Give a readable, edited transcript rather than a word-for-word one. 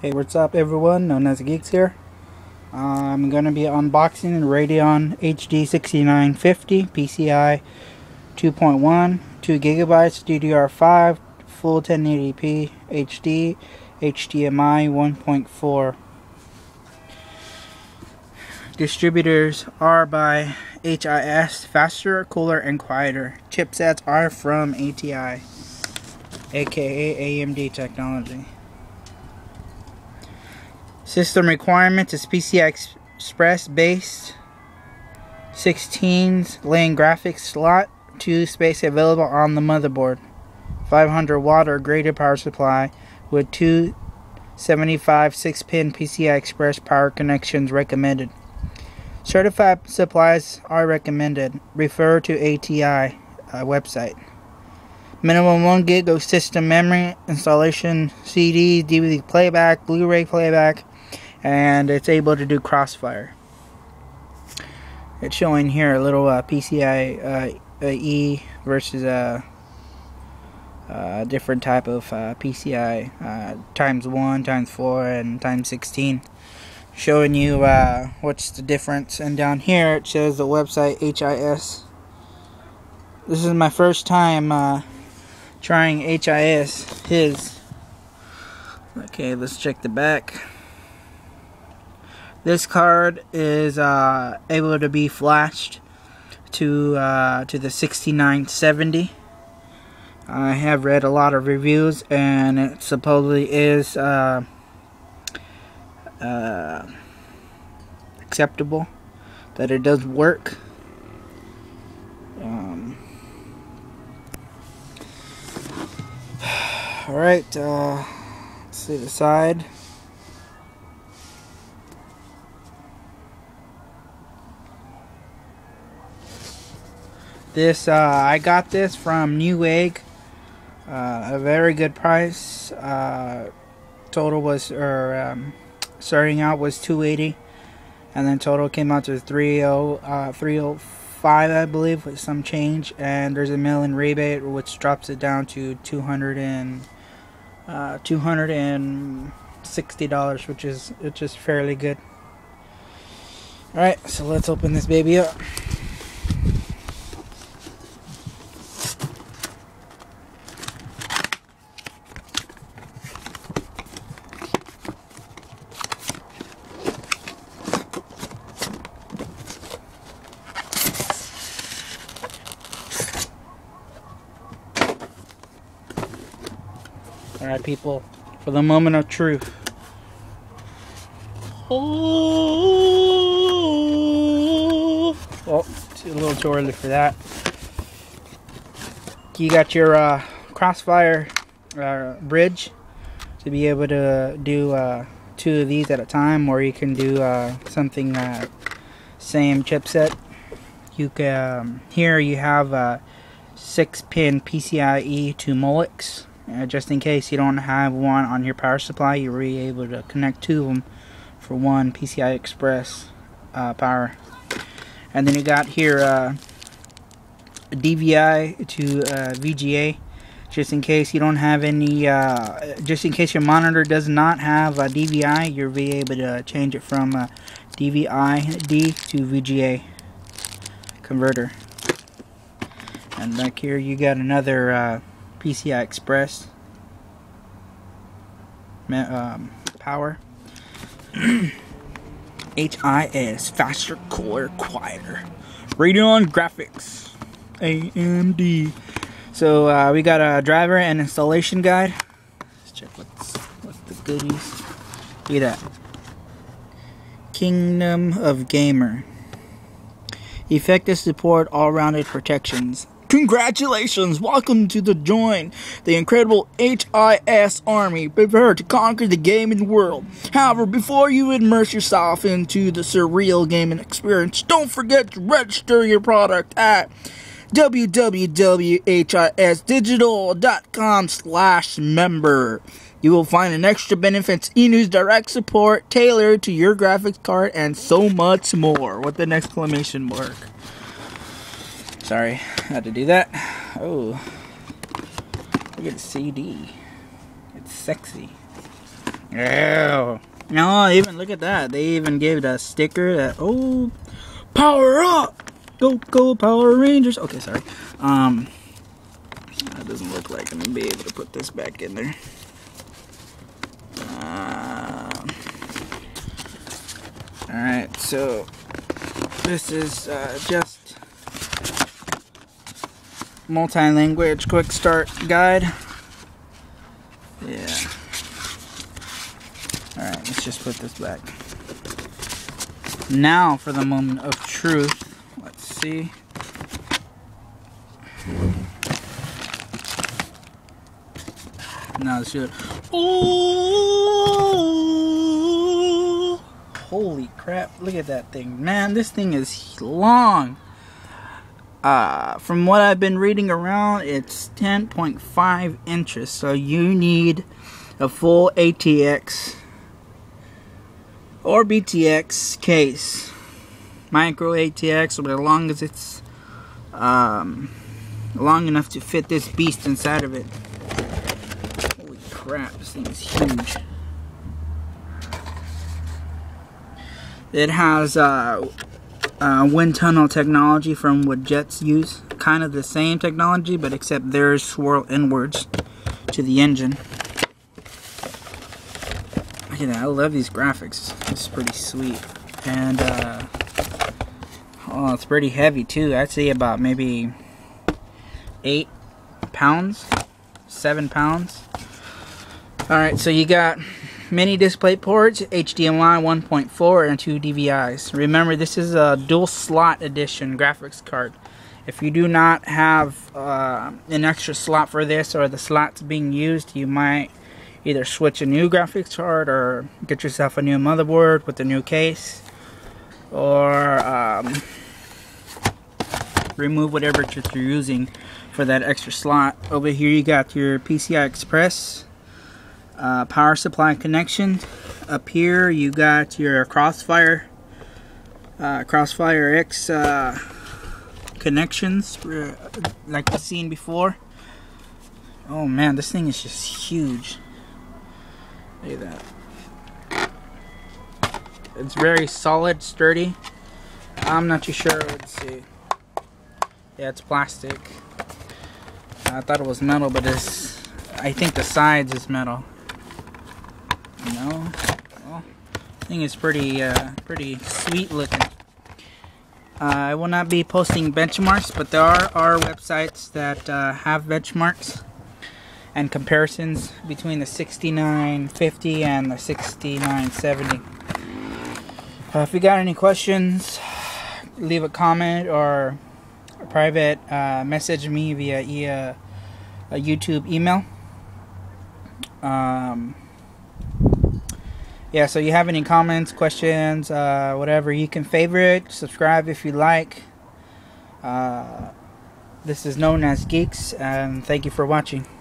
Hey, what's up everyone, Known as Geeks here. I'm going to be unboxing Radeon HD 6950 PCI 2.1, 2GB DDR5, full 1080p HD, HDMI 1.4. Distributors are by HIS, faster, cooler, and quieter. Chipsets are from ATI, aka AMD technology. System requirements is PCI Express based, 16-lane graphics slot, 2 space available on the motherboard, 500 watt or greater power supply with 2 75 6-pin PCI Express power connections recommended. Certified supplies are recommended. Refer to ATI website. Minimum 1 gig of system memory, installation CD, DVD playback, Blu-ray playback, and it's able to do Crossfire. It's showing here a little PCIe versus a different type of PCI, ×1, ×4, and ×16, showing you what's the difference. And down here it shows the website HIS. This is my first time trying HIS. Okay, let's check the back. This card is able to be flashed to the 6970. I have read a lot of reviews, and it supposedly is acceptable, that it does work. All right, let's see the side. This I got this from Newegg, a very good price. Total was, starting out was $280, and then total came out to $305, I believe, with some change. And there's a $1 million rebate, which drops it down to $260, which is fairly good. All right, so let's open this baby up. Alright people, for the moment of truth. Oh, it's a little too early for that. You got your Crossfire bridge to be able to do 2 of these at a time, or you can do something same chipset. You can, here you have a 6-pin PCIe to Molex. Just in case you don't have one on your power supply, you were able to connect 2 of them for 1 PCI Express power. And then you got here DVI to VGA, just in case you don't have any, just in case your monitor does not have a DVI, you'll be able to change it from DVI-D to VGA converter. And back here you got another PCI Express power. HIS, faster, cooler, quieter. Radeon graphics, AMD. So we got a driver and installation guide. Let's check what's the goodies. Look at that. Kingdom of Gamer. Effective support, all-rounded protections. Congratulations! Welcome to join the incredible H.I.S. Army. Prepare to conquer the gaming world. However, before you immerse yourself into the surreal gaming experience, don't forget to register your product at www.hisdigital.com/member. You will find an extra benefits, e-news, direct support tailored to your graphics card, and so much more. With an exclamation mark. Sorry, had to do that. Oh, look at the CD. It's sexy. Ew. No, even look at that. They even gave that sticker that, oh, power up! Go, go, Power Rangers! Okay, sorry. That doesn't look like I'm gonna be able to put this back in there. Alright, so this is just multi-language quick start guide. Yeah. Alright, let's just put this back. Now for the moment of truth. Let's see. Now let's do it. Oh! Holy crap. Look at that thing. Man, this thing is long. From what I've been reading around, it's 10.5 inches. So you need a full ATX or BTX case. Micro ATX, but as long as it's long enough to fit this beast inside of it. Holy crap, this thing is huge. It has wind tunnel technology from what jets use. Kind of the same technology, but except theirs swirl inwards to the engine. Look at that, I love these graphics. This is pretty sweet. And oh, it's pretty heavy too. I'd say about maybe 7 pounds. Alright, so you got mini display ports, HDMI 1.4 and 2 DVIs. Remember, this is a dual slot edition graphics card. If you do not have an extra slot for this, or the slots being used, you might either switch a new graphics card or get yourself a new motherboard with a new case. Or remove whatever that you're using for that extra slot. Over here you got your PCI Express power supply connection. Up here you got your Crossfire X connections like we've seen before. Oh man, this thing is just huge. Look at that. It's very solid, sturdy. I'm not too sure. Let's see. Yeah, it's plastic. I thought it was metal, but it's, I think the sides is metal. No. Well, I think it's pretty, pretty sweet looking. I will not be posting benchmarks, but there are websites that have benchmarks and comparisons between the 6950 and the 6970. If you got any questions, leave a comment or a private message me via a YouTube email. Yeah, so you have any comments, questions, whatever, you can favorite, subscribe if you like. This is Known as Geeks, and thank you for watching.